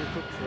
geguckt so.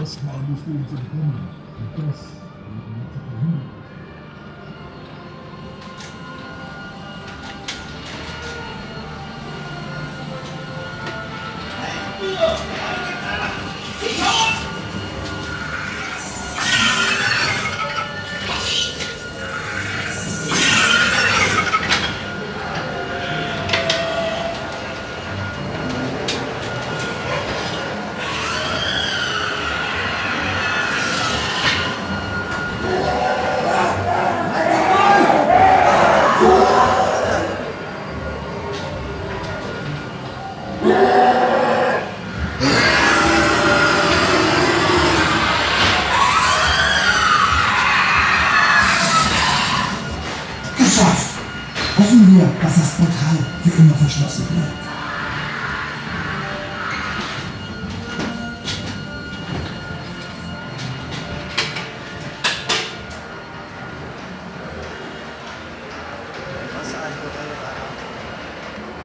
Erstmal musst du uns entkommen. Und das wird sich verhindern. Hoffen wir, dass das Portal für immer verschlossen bleibt.